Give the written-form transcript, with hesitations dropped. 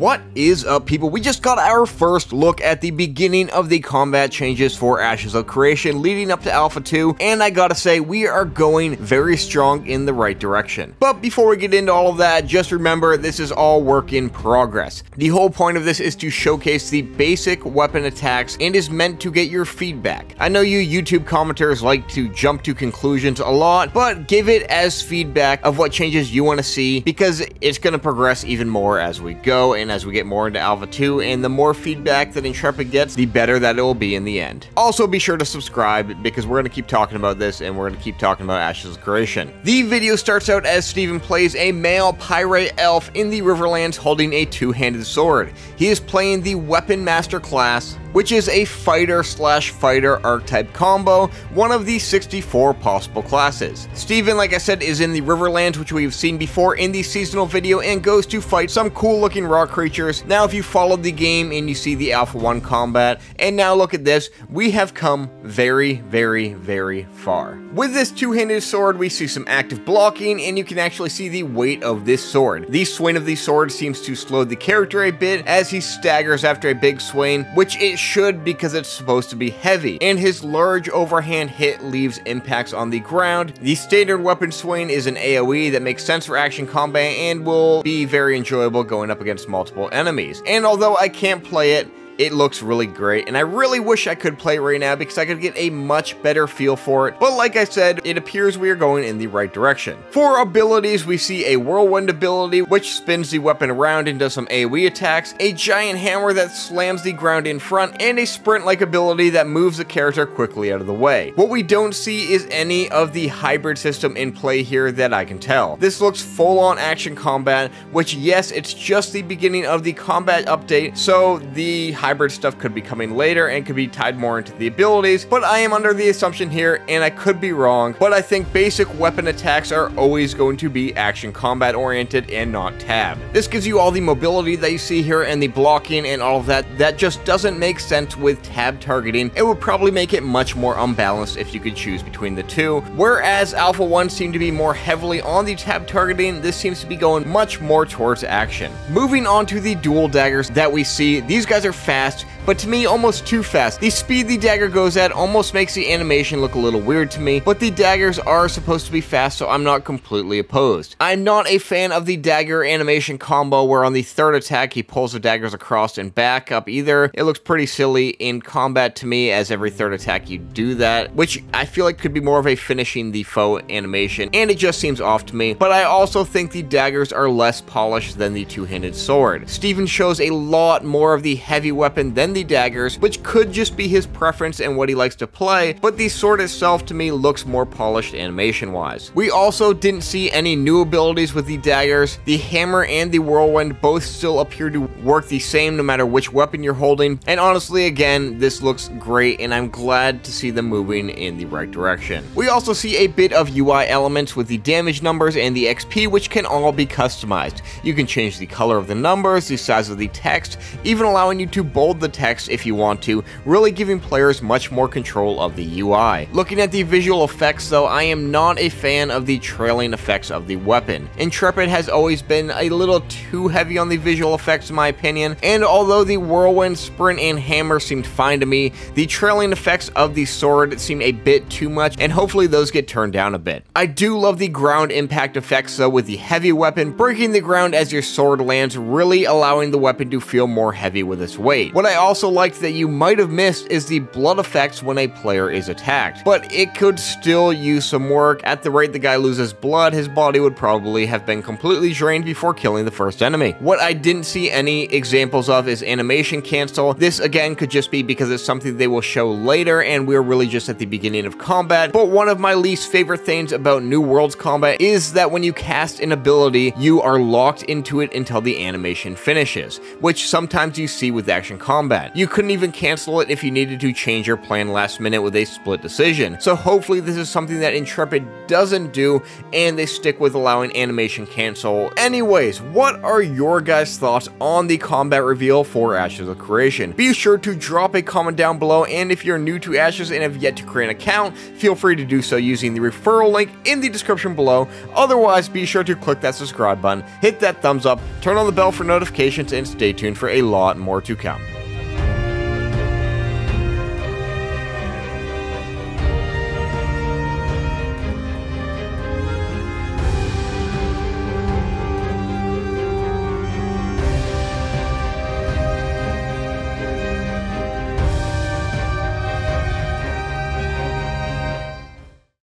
What is up, people? We just got our first look at the beginning of the combat changes for Ashes of Creation leading up to Alpha 2, and I gotta say, we are going very strong in the right direction. But before we get into all of that, just remember this is all work in progress. The whole point of this is to showcase the basic weapon attacks and is meant to get your feedback. I know you YouTube commenters like to jump to conclusions a lot, but give it as feedback of what changes you want to see, because it's going to progress even more as we go and as we get more into Alpha 2, and the more feedback that Intrepid gets, the better that it will be in the end. Also, be sure to subscribe because we're going to keep talking about this and we're going to keep talking about Ashes of Creation. The video starts out as Steven plays a male Pyre Elf in the Riverlands holding a two-handed sword. He is playing the Weapon Master class, which is a fighter/fighter archetype combo, one of the 64 possible classes. Steven, like I said, is in the Riverlands, which we've seen before in the seasonal video, and goes to fight some cool looking rock creatures. Now, if you followed the game and you see the Alpha 1 combat, and now look at this, we have come very, very, very far. With this two-handed sword, we see some active blocking, and you can actually see the weight of this sword. The swing of the sword seems to slow the character a bit as he staggers after a big swing, which it should, because it's supposed to be heavy, and his large overhand hit leaves impacts on the ground. The standard weapon swing is an AoE that makes sense for action combat and will be very enjoyable going up against multiple enemies. And although I can't play it, it looks really great, and I really wish I could play it right now because I could get a much better feel for it. But like I said, it appears we are going in the right direction. For abilities, we see a whirlwind ability, which spins the weapon around and does some AoE attacks, a giant hammer that slams the ground in front, and a sprint-like ability that moves the character quickly out of the way. What we don't see is any of the hybrid system in play here that I can tell. This looks full-on action combat, which, yes, it's just the beginning of the combat update, so the hybrid stuff could be coming later and could be tied more into the abilities, but I am under the assumption here, and I could be wrong, but I think basic weapon attacks are always going to be action combat oriented and not tab. This gives you all the mobility that you see here and the blocking and all of that. That just doesn't make sense with tab targeting. It would probably make it much more unbalanced if you could choose between the two. Whereas Alpha 1 seemed to be more heavily on the tab targeting, this seems to be going much more towards action. Moving on to the dual daggers that we see, these guys are fast, but to me almost too fast. The speed the dagger goes at almost makes the animation look a little weird to me, but the daggers are supposed to be fast, so I'm not completely opposed. I'm not a fan of the dagger animation combo where on the third attack he pulls the daggers across and back up either. It looks pretty silly in combat to me, as every third attack you do that, which I feel like could be more of a finishing the foe animation, and it just seems off to me. But I also think the daggers are less polished than the two-handed sword. Steven shows a lot more of the heavy weapon than the daggers, which could just be his preference and what he likes to play, but the sword itself to me looks more polished animation wise. We also didn't see any new abilities with the daggers. The hammer and the whirlwind both still appear to work the same no matter which weapon you're holding, and honestly, again, this looks great, and I'm glad to see them moving in the right direction. We also see a bit of UI elements with the damage numbers and the XP, which can all be customized. You can change the color of the numbers, the size of the text, even allowing you to bold the text if you want to, really giving players much more control of the UI. Looking at the visual effects though, I am not a fan of the trailing effects of the weapon. Intrepid has always been a little too heavy on the visual effects in my opinion, and although the whirlwind, sprint, and hammer seemed fine to me, the trailing effects of the sword seem a bit too much, and hopefully those get turned down a bit. I do love the ground impact effects though with the heavy weapon, breaking the ground as your sword lands, really allowing the weapon to feel more heavy with its weight. What I also liked that you might have missed is the blood effects when a player is attacked, but it could still use some work. At the rate the guy loses blood, his body would probably have been completely drained before killing the first enemy. What I didn't see any examples of is animation cancel. This again could just be because it's something they will show later and we're really just at the beginning of combat, but one of my least favorite things about New World's combat is that when you cast an ability, you are locked into it until the animation finishes, which sometimes you see with action combat. that. You couldn't even cancel it if you needed to change your plan last minute with a split decision. So hopefully this is something that Intrepid doesn't do and they stick with allowing animation cancel. Anyways, what are your guys' thoughts on the combat reveal for Ashes of Creation? Be sure to drop a comment down below, and if you're new to Ashes and have yet to create an account, feel free to do so using the referral link in the description below. Otherwise, be sure to click that subscribe button, hit that thumbs up, turn on the bell for notifications, and stay tuned for a lot more to come.